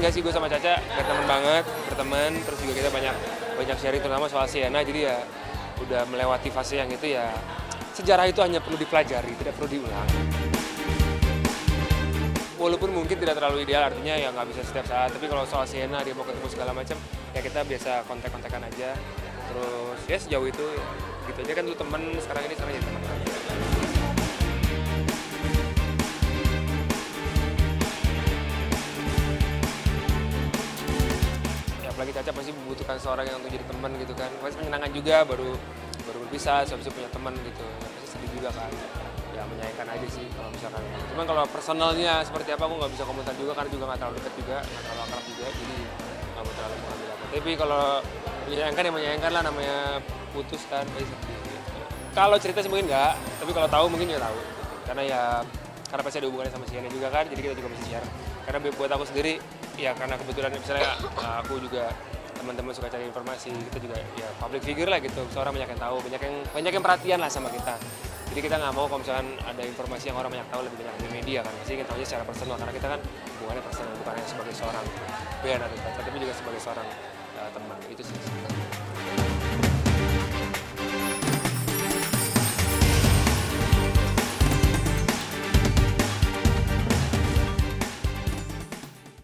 asing gak sih gue sama Caca, berteman banget, berteman, terus juga kita banyak sharing terutama soal Sienna, jadi ya udah melewati fase yang itu ya, sejarah itu hanya perlu dipelajari, tidak perlu diulang. Walaupun mungkin tidak terlalu ideal, artinya ya nggak bisa setiap saat, tapi kalau soal Sienna, dia mau ketemu segala macam, ya kita biasa kontak-kontakan aja, terus ya sejauh itu, ya, gitu aja kan dulu temen, sekarang ini sama jadi teman aja. Apalagi Caca pasti membutuhkan seorang yang untuk jadi teman gitu kan. Pasti menyenangkan juga baru berpisah, habis itu punya teman gitu. Pasti sedih juga kan. Ya menyayangkan aja sih kalau misalkan. Cuman kalau personalnya seperti apa aku nggak bisa komentar juga karena juga nggak terlalu dekat juga, nggak terlalu akrab juga, jadi nggak mau terlalu mengambil apa. Tapi kalau menyayangkan ya menyayangkan lah, namanya putus kan pasti sedih. Gitu. Kalau cerita sih mungkin nggak, tapi kalau tahu mungkin ya tahu. Gitu. Karena pasti ada hubungannya sama Sienna juga kan, jadi kita juga bisa share. Karena buat aku sendiri, ya karena kebetulan misalnya aku juga teman-teman suka cari informasi, kita juga ya public figure lah gitu, seorang banyak yang tahu, banyak yang perhatian lah sama kita. Jadi kita nggak mau kalau misalkan ada informasi yang orang banyak tahu lebih banyak di media kan, pasti kita tahunya secara personal, karena kita kan hubungannya personal, bukan hanya sebagai seorang band atau tapi juga sebagai seorang teman, itu sih.